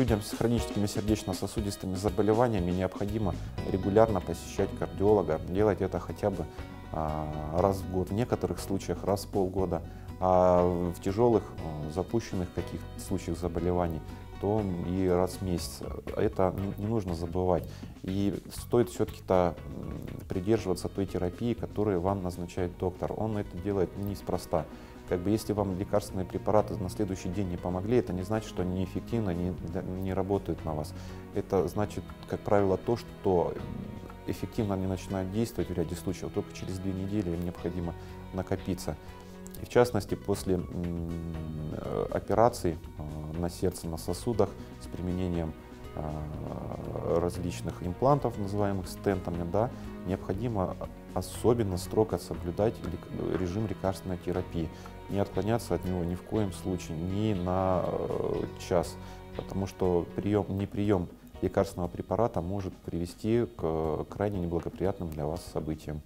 людям с хроническими сердечно-сосудистыми заболеваниями необходимо регулярно посещать кардиолога, делать это хотя бы раз в год, в некоторых случаях раз в полгода, а в тяжелых, запущенных каких-то случаях заболеваний, то и раз в месяц. Это не нужно забывать. И стоит все-таки придерживаться той терапии, которую вам назначает доктор. Он это делает неспроста. Как бы если вам лекарственные препараты на следующий день не помогли, это не значит, что они неэффективно, не работают на вас. Это значит, как правило, то, что эффективно они начинают действовать в ряде случаев, только через 2 недели им необходимо накопиться. И в частности, после операций на сердце, на сосудах с применением различных имплантов, называемых стентами, да, необходимо особенно строго соблюдать режим лекарственной терапии, не отклоняться от него ни в коем случае, ни на час, потому что неприем лекарственного препарата может привести к крайне неблагоприятным для вас событиям.